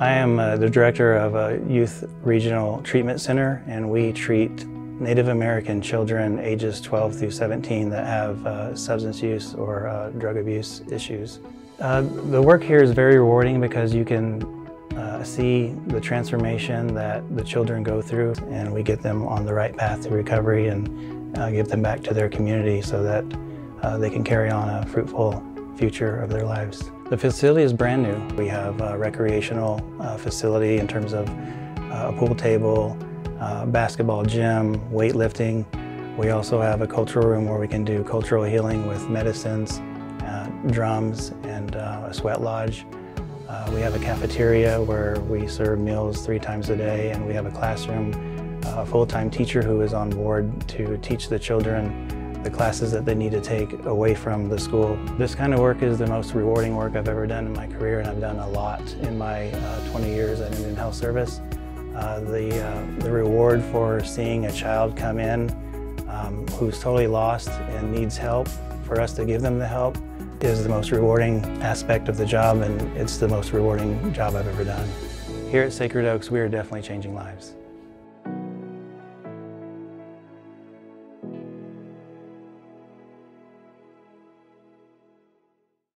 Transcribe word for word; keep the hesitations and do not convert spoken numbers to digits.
I am uh, the director of a youth regional treatment center, and we treat Native American children ages twelve through seventeen that have uh, substance use or uh, drug abuse issues. Uh, the work here is very rewarding because you can uh, see the transformation that the children go through, and we get them on the right path to recovery and uh, give them back to their community so that uh, they can carry on a fruitful future of their lives. The facility is brand new. We have a recreational uh, facility in terms of uh, a pool table, uh, basketball gym, weightlifting. We also have a cultural room where we can do cultural healing with medicines, uh, drums, and uh, a sweat lodge. Uh, we have a cafeteria where we serve meals three times a day, and we have a classroom, a full-time teacher who is on board to teach the children the classes that they need to take away from the school. This kind of work is the most rewarding work I've ever done in my career, and I've done a lot in my uh, twenty years at Indian Health Service. Uh, the, uh, the reward for seeing a child come in um, who's totally lost and needs help, for us to give them the help, is the most rewarding aspect of the job, and it's the most rewarding job I've ever done. Here at Sacred Oaks, we are definitely changing lives.